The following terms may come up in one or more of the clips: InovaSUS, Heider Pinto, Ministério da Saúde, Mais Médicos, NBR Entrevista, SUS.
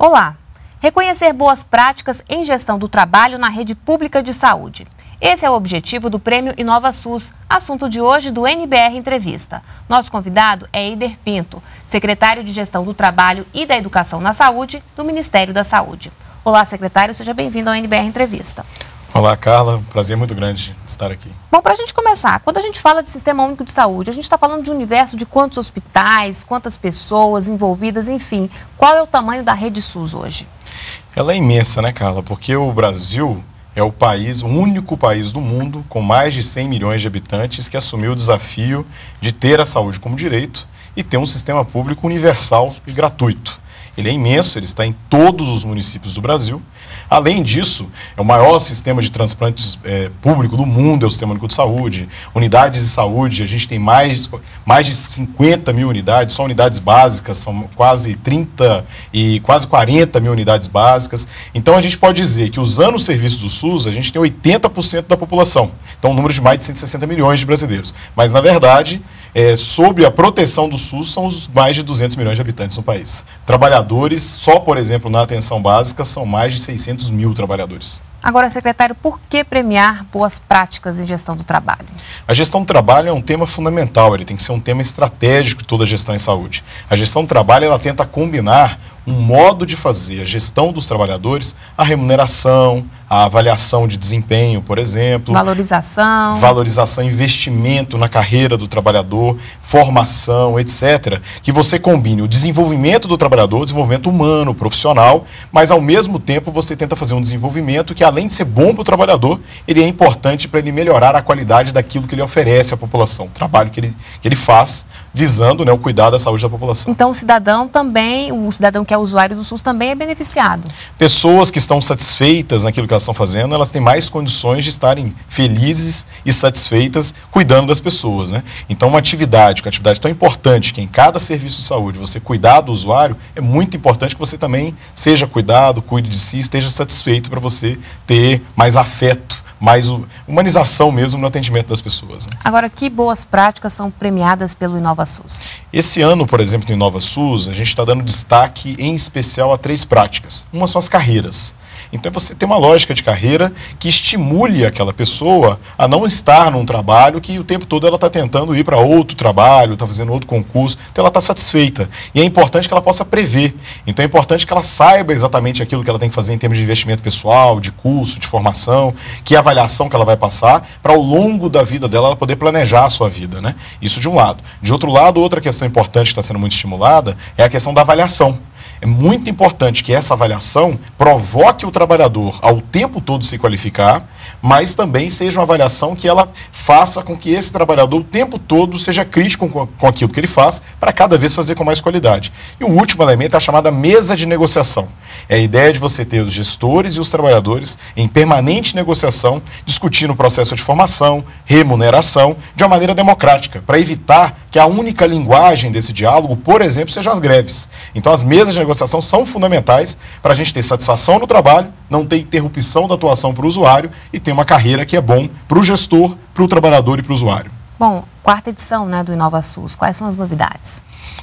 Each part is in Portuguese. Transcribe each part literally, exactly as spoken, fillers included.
Olá! Reconhecer boas práticas em gestão do trabalho na rede pública de saúde. Esse é o objetivo do Prêmio InovaSUS, assunto de hoje do N B R Entrevista. Nosso convidado é Heider Pinto, secretário de Gestão do Trabalho e da Educação na Saúde do Ministério da Saúde. Olá, secretário, seja bem-vindo ao N B R Entrevista. Olá, Carla. Prazer muito grande estar aqui. Bom, para a gente começar, quando a gente fala de Sistema Único de Saúde, a gente está falando de um universo de quantos hospitais, quantas pessoas envolvidas, enfim. Qual é o tamanho da rede SUS hoje? Ela é imensa, né, Carla? Porque o Brasil é o país, o único país do mundo, com mais de cem milhões de habitantes, que assumiu o desafio de ter a saúde como direito e ter um sistema público universal e gratuito. Ele é imenso, ele está em todos os municípios do Brasil. Além disso, é o maior sistema de transplantes é, público do mundo, é o Sistema Único de Saúde. Unidades de saúde, a gente tem mais, mais de cinquenta mil unidades, só unidades básicas, são quase trinta e quase quarenta mil unidades básicas. Então a gente pode dizer que usando os serviços do SUS, a gente tem oitenta por cento da população. Então um número de mais de cento e sessenta milhões de brasileiros. Mas na verdade, é, sob a proteção do SUS, são os mais de duzentos milhões de habitantes no país. Trabalhadores só, por exemplo, na atenção básica, são mais de seiscentos mil trabalhadores. Agora, secretário, por que premiar boas práticas em gestão do trabalho? A gestão do trabalho é um tema fundamental, ele tem que ser um tema estratégico de toda a gestão em saúde. A gestão do trabalho, ela tenta combinar um modo de fazer a gestão dos trabalhadores, a remuneração, a avaliação de desempenho, por exemplo. Valorização. Valorização, investimento na carreira do trabalhador, formação, etcétera. Que você combine o desenvolvimento do trabalhador, o desenvolvimento humano, profissional, mas ao mesmo tempo você tenta fazer um desenvolvimento que além de ser bom para o trabalhador, ele é importante para ele melhorar a qualidade daquilo que ele oferece à população, o trabalho que ele, que ele faz, visando, né, o cuidado da saúde da população. Então o cidadão também, o cidadão que é usuário do SUS também é beneficiado. Pessoas que estão satisfeitas naquilo que elas estão fazendo, elas têm mais condições de estarem felizes e satisfeitas cuidando das pessoas, né? Então uma atividade, uma atividade tão importante que em cada serviço de saúde você cuidar do usuário, é muito importante que você também seja cuidado, cuide de si, esteja satisfeito para você ter mais afeto, mais humanização mesmo no atendimento das pessoas, né? Agora, que boas práticas são premiadas pelo InovaSUS? Esse ano, por exemplo, no InovaSUS, a gente está dando destaque em especial a três práticas. Uma são as carreiras. Então, você tem uma lógica de carreira que estimule aquela pessoa a não estar num trabalho que o tempo todo ela está tentando ir para outro trabalho, está fazendo outro concurso, então ela está satisfeita. E é importante que ela possa prever. Então, é importante que ela saiba exatamente aquilo que ela tem que fazer em termos de investimento pessoal, de curso, de formação, que a avaliação que ela vai passar para ao longo da vida dela ela poder planejar a sua vida, né? Isso de um lado. De outro lado, outra questão importante que está sendo muito estimulada é a questão da avaliação. É muito importante que essa avaliação provoque o trabalhador ao tempo todo se qualificar, mas também seja uma avaliação que ela faça com que esse trabalhador o tempo todo seja crítico com aquilo que ele faz, para cada vez fazer com mais qualidade. E o último elemento é a chamada mesa de negociação. É a ideia de você ter os gestores e os trabalhadores em permanente negociação, discutindo o processo de formação, remuneração, de uma maneira democrática, para evitar que a única linguagem desse diálogo, por exemplo, sejam as greves. Então as mesas de negociação são fundamentais para a gente ter satisfação no trabalho, não ter interrupção da atuação para o usuário e ter uma carreira que é bom para o gestor, para o trabalhador e para o usuário. Bom, quarta edição, né, do InovaSUS, quais são as novidades?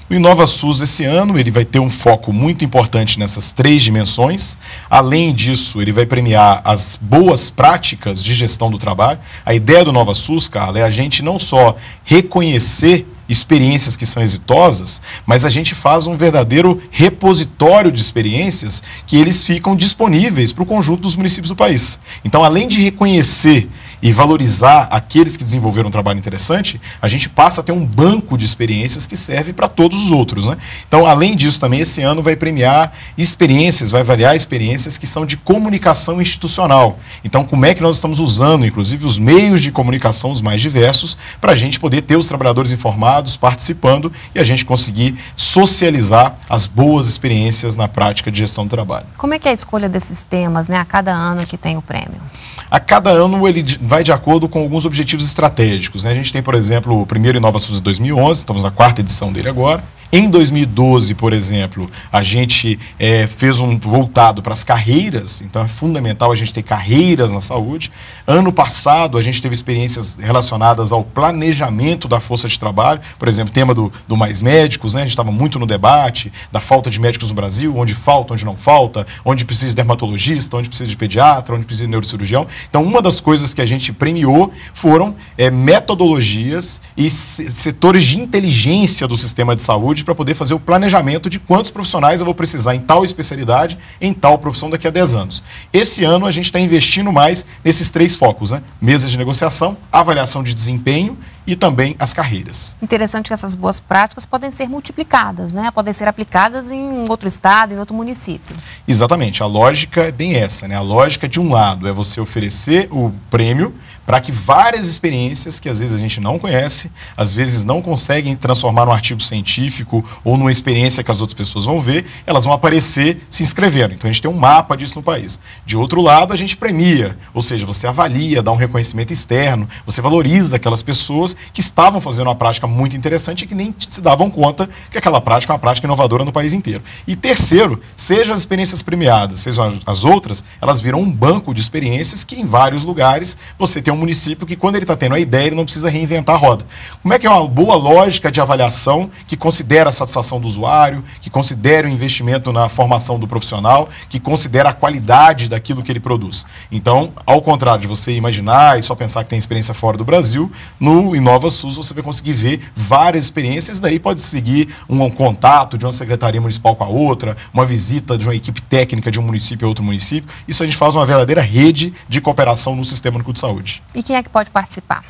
O InovaSUS esse ano ele vai ter um foco muito importante nessas três dimensões. Além disso, ele vai premiar as boas práticas de gestão do trabalho. A ideia do InovaSUS, Carla, é a gente não só reconhecer experiências que são exitosas, mas a gente faz um verdadeiro repositório de experiências que eles ficam disponíveis para o conjunto dos municípios do país. Então, além de reconhecer e valorizar aqueles que desenvolveram um trabalho interessante, a gente passa a ter um banco de experiências que serve para todos os outros, né? Então, além disso, também esse ano vai premiar experiências, vai avaliar experiências que são de comunicação institucional. Então, como é que nós estamos usando, inclusive, os meios de comunicação os mais diversos, para a gente poder ter os trabalhadores informados, participando e a gente conseguir socializar as boas experiências na prática de gestão do trabalho. Como é que é a escolha desses temas, né, a cada ano que tem o prêmio? A cada ano ele vai de acordo com alguns objetivos estratégicos, né? A gente tem, por exemplo, o primeiro InovaSUS de dois mil e onze, estamos na quarta edição dele agora. Em dois mil e doze, por exemplo, a gente é, fez um voltado para as carreiras, então é fundamental a gente ter carreiras na saúde. Ano passado, a gente teve experiências relacionadas ao planejamento da força de trabalho, por exemplo, tema do, do Mais Médicos, né? A gente estava muito no debate da falta de médicos no Brasil, onde falta, onde não falta, onde precisa de dermatologista, onde precisa de pediatra, onde precisa de neurocirurgião. Então, uma das coisas que a gente premiou foram é, metodologias e setores de inteligência do sistema de saúde para poder fazer o planejamento de quantos profissionais eu vou precisar em tal especialidade, em tal profissão daqui a dez anos. Esse ano a gente está investindo mais nesses três focos, né? Mesas de negociação, avaliação de desempenho e também as carreiras. Interessante que essas boas práticas podem ser multiplicadas, né? Podem ser aplicadas em outro estado, em outro município. Exatamente. A lógica é bem essa, né? A lógica de um lado é você oferecer o prêmio para que várias experiências que às vezes a gente não conhece, às vezes não conseguem transformar num artigo científico ou numa experiência que as outras pessoas vão ver, elas vão aparecer se inscrevendo. Então a gente tem um mapa disso no país. De outro lado, a gente premia, ou seja, você avalia, dá um reconhecimento externo, você valoriza aquelas pessoas que estavam fazendo uma prática muito interessante e que nem se davam conta que aquela prática é uma prática inovadora no país inteiro. E terceiro, sejam as experiências premiadas, sejam as outras, elas viram um banco de experiências que em vários lugares você tem um município que quando ele está tendo a ideia, ele não precisa reinventar a roda. Como é que é uma boa lógica de avaliação que considera a satisfação do usuário, que considera o investimento na formação do profissional, que considera a qualidade daquilo que ele produz? Então, ao contrário de você imaginar e só pensar que tem experiência fora do Brasil, no InovaSUS você vai conseguir ver várias experiências, daí pode seguir um, um contato de uma secretaria municipal com a outra, uma visita de uma equipe técnica de um município a outro município. Isso a gente faz uma verdadeira rede de cooperação no sistema único de saúde. E quem é que pode participar?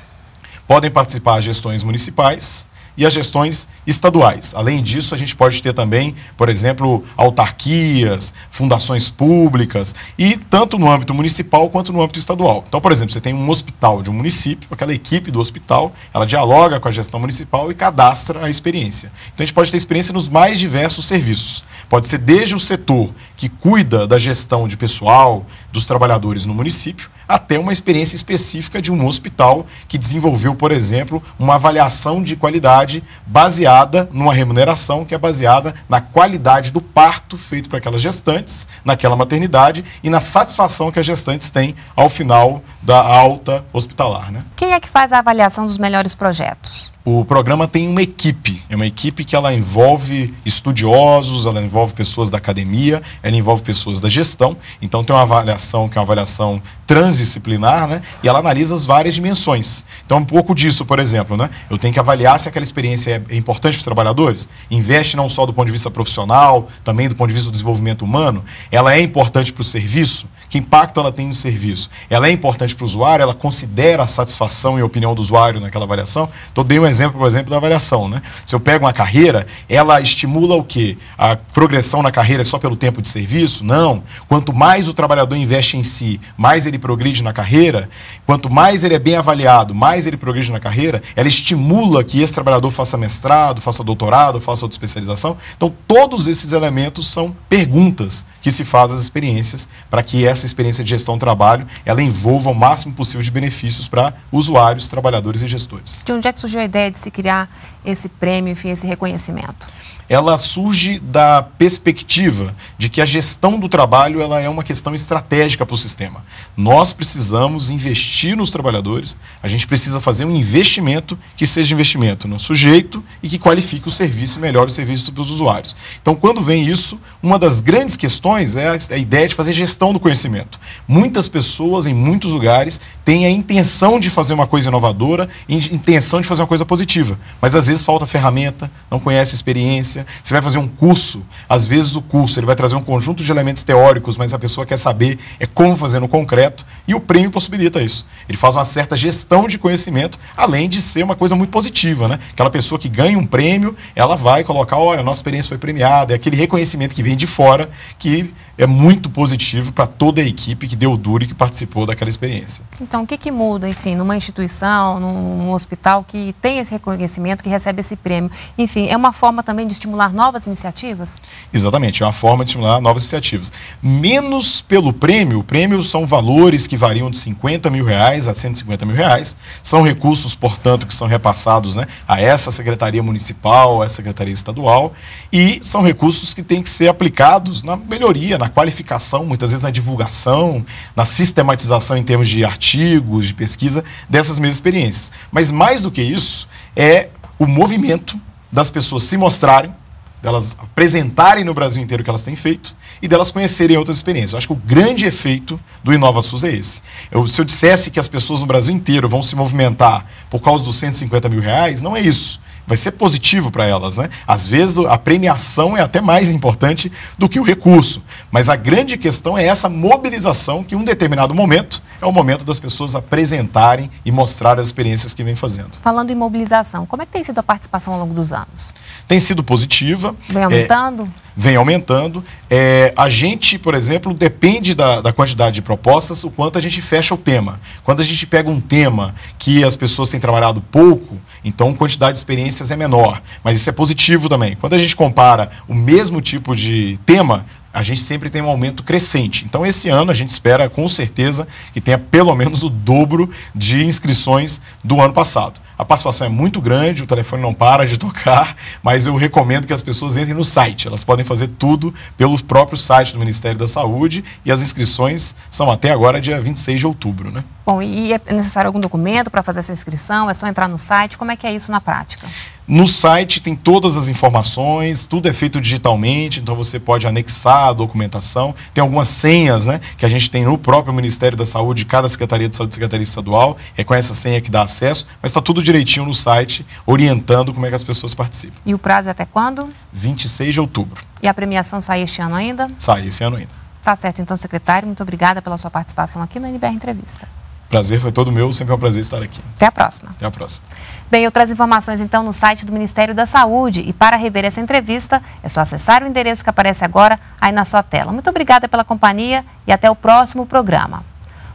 Podem participar as gestões municipais e as gestões estaduais. Além disso, a gente pode ter também, por exemplo, autarquias, fundações públicas, e tanto no âmbito municipal quanto no âmbito estadual. Então, por exemplo, você tem um hospital de um município, aquela equipe do hospital, ela dialoga com a gestão municipal e cadastra a experiência. Então, a gente pode ter experiência nos mais diversos serviços. Pode ser desde o setor que cuida da gestão de pessoal, dos trabalhadores no município, até uma experiência específica de um hospital que desenvolveu, por exemplo, uma avaliação de qualidade baseada numa remuneração que é baseada na qualidade do parto feito para aquelas gestantes, naquela maternidade e na satisfação que as gestantes têm ao final da alta hospitalar, né? Quem é que faz a avaliação dos melhores projetos? O programa tem uma equipe, é uma equipe que ela envolve estudiosos, ela envolve pessoas da academia, ela envolve pessoas da gestão. Então tem uma avaliação que é uma avaliação transdisciplinar, né? E ela analisa as várias dimensões. Então um pouco disso, por exemplo, né? Eu tenho que avaliar se aquela experiência é importante para os trabalhadores, investe não só do ponto de vista profissional, também do ponto de vista do desenvolvimento humano, ela é importante para o serviço, que impacto ela tem no serviço, ela é importante para o usuário, ela considera a satisfação e a opinião do usuário naquela avaliação. Então dei um exemplo, por exemplo, da avaliação, né? Se eu pego uma carreira, ela estimula o quê? A progressão na carreira é só pelo tempo de serviço? Não. Quanto mais o trabalhador investe em si, mais ele progride na carreira, quanto mais ele é bem avaliado, mais ele progride na carreira, ela estimula que esse trabalhador faça mestrado, faça doutorado, faça outra especialização. Então, todos esses elementos são perguntas que se faz às experiências para que essa experiência de gestão do trabalho, ela envolva o máximo possível de benefícios para usuários, trabalhadores e gestores. De onde é que surgiu a ideia de se criar esse prêmio, enfim, esse reconhecimento? Ela surge da perspectiva de que a gestão do trabalho ela é uma questão estratégica para o sistema. Nós precisamos investir nos trabalhadores, a gente precisa fazer um investimento que seja investimento no sujeito e que qualifique o serviço e melhore o serviço para os usuários. Então, quando vem isso, uma das grandes questões é a ideia de fazer gestão do conhecimento. Muitas pessoas, em muitos lugares, têm a intenção de fazer uma coisa inovadora, a intenção de fazer uma coisa positiva, mas às vezes falta ferramenta, não conhece experiência. Você vai fazer um curso, às vezes o curso ele vai trazer um conjunto de elementos teóricos, mas a pessoa quer saber é como fazer no concreto, e o prêmio possibilita isso. Ele faz uma certa gestão de conhecimento, além de ser uma coisa muito positiva, né? Aquela pessoa que ganha um prêmio, ela vai colocar, olha, a nossa experiência foi premiada, é aquele reconhecimento que vem de fora, que é muito positivo para toda a equipe que deu duro e que participou daquela experiência. Então, o que que muda, enfim, numa instituição, num hospital que tem esse reconhecimento, que recebe esse prêmio? Enfim, é uma forma também de estimular novas iniciativas? Exatamente, é uma forma de estimular novas iniciativas. Menos pelo prêmio, o prêmio são valores que variam de cinquenta mil reais a cento e cinquenta mil reais, são recursos, portanto, que são repassados, né, a essa secretaria municipal, a essa secretaria estadual, e são recursos que têm que ser aplicados na melhoria, na qualificação, muitas vezes na divulgação, na sistematização em termos de artigos, de pesquisa, dessas mesmas experiências. Mas mais do que isso, é o movimento das pessoas se mostrarem, delas apresentarem no Brasil inteiro o que elas têm feito e delas conhecerem outras experiências. Eu acho que o grande efeito do InovaSUS é esse. Eu, se eu dissesse que as pessoas no Brasil inteiro vão se movimentar por causa dos cento e cinquenta mil reais, não é isso. Vai ser positivo para elas, né? Às vezes a premiação é até mais importante do que o recurso. Mas a grande questão é essa mobilização que em um determinado momento é o momento das pessoas apresentarem e mostrar as experiências que vêm fazendo. Falando em mobilização, como é que tem sido a participação ao longo dos anos? Tem sido positiva. Vem aumentando? É, vem aumentando. É, a gente, por exemplo, depende da, da quantidade de propostas, o quanto a gente fecha o tema. Quando a gente pega um tema que as pessoas têm trabalhado pouco, então a quantidade de experiência é menor, mas isso é positivo também. Quando a gente compara o mesmo tipo de tema, a gente sempre tem um aumento crescente. Então, esse ano, a gente espera, com certeza, que tenha pelo menos o dobro de inscrições do ano passado. A participação é muito grande, o telefone não para de tocar, mas eu recomendo que as pessoas entrem no site. Elas podem fazer tudo pelo próprio site do Ministério da Saúde e as inscrições são até agora dia vinte e seis de outubro, né? Bom, e é necessário algum documento para fazer essa inscrição? É só entrar no site? Como é que é isso na prática? No site tem todas as informações, tudo é feito digitalmente, então você pode anexar a documentação. Tem algumas senhas, né, que a gente tem no próprio Ministério da Saúde, cada Secretaria de Saúde, Secretaria Estadual, é com essa senha que dá acesso, mas está tudo direitinho no site, orientando como é que as pessoas participam. E o prazo é até quando? vinte e seis de outubro. E a premiação sai este ano ainda? Sai esse ano ainda. Tá certo, então, secretário, muito obrigada pela sua participação aqui no N B R Entrevista. Prazer foi todo meu, sempre é um prazer estar aqui. Até a próxima. Até a próxima. Bem, outras informações então no site do Ministério da Saúde. E para rever essa entrevista, é só acessar o endereço que aparece agora aí na sua tela. Muito obrigada pela companhia e até o próximo programa.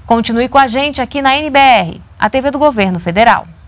Continue com a gente aqui na N B R, a T V do Governo Federal.